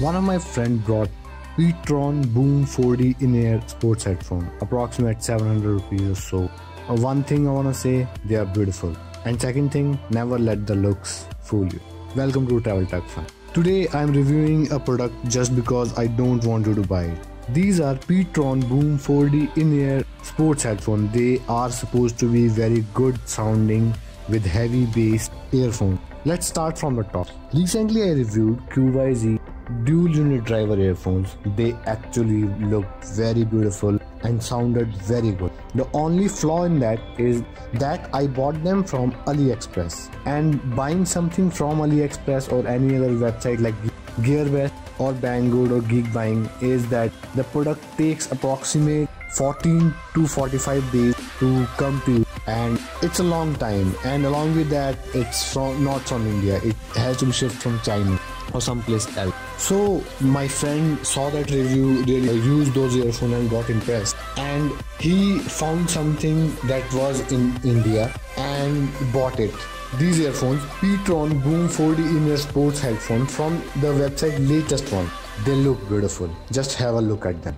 One of my friend brought Ptron Boom 4D in-ear sports headphone, approximate 700 rupees or so. One thing I wanna say, they are beautiful. And second thing, never let the looks fool you. Welcome to TravelTech FUN. Today I'm reviewing a product just because I don't want you to buy it. These are Ptron Boom 4D in-ear sports headphone. They are supposed to be very good sounding with heavy bass earphone. Let's start from the top. Recently I reviewed QYZ dual unit driver earphones. They actually looked very beautiful and sounded very good. The only flaw in that is that I bought them from AliExpress, and buying something from AliExpress or any other website like Gearbest or Banggood or Geek Buying is that the product takes approximate 14 to 45 days to come to you, and it's a long time, and along with that it's not from India, it has to be shipped from China or someplace else. So my friend saw that review, really used those earphones and got impressed, and he found something that was in India and bought it. These earphones, Ptron Boom 4D in-ear sports headphone from the website LatestOne. They look beautiful, just have a look at them.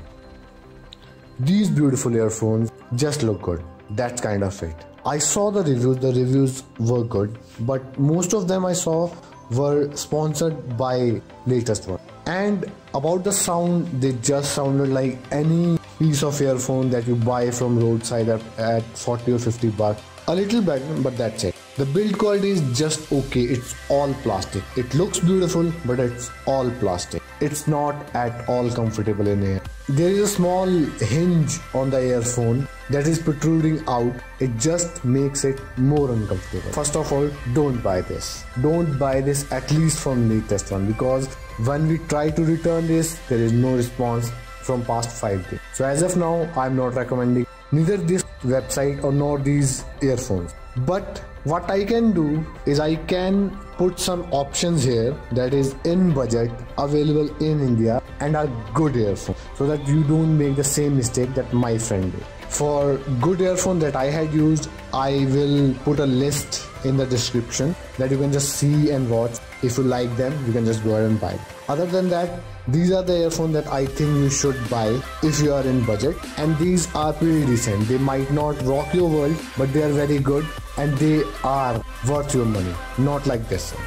These beautiful earphones just look good, that's kind of it. I saw the reviews were good, but most of them I saw were sponsored by LatestOne. And about the sound, they just sounded like any piece of earphone that you buy from roadside at 40 or 50 bucks. A little better, but that's it. The build quality is just okay, it's all plastic. It looks beautiful, but it's all plastic. It's not at all comfortable in air. There is a small hinge on the earphone that is protruding out. It just makes it more uncomfortable. First of all, don't buy this. Don't buy this, at least from LatestOne, because when we try to return this, there is no response from past 5 days. So as of now, I'm not recommending neither this website or nor these earphones. But what I can do is I can put some options here that is in budget, available in India, and are good earphones, so that you don't make the same mistake that my friend did. For good earphone that I had used, I will put a list in the description that you can just see and watch. If you like them, you can just go ahead and buy it. Other than that, these are the earphones that I think you should buy if you are in budget, and these are pretty decent. They might not rock your world, but they are very good and they are worth your money, not like this one.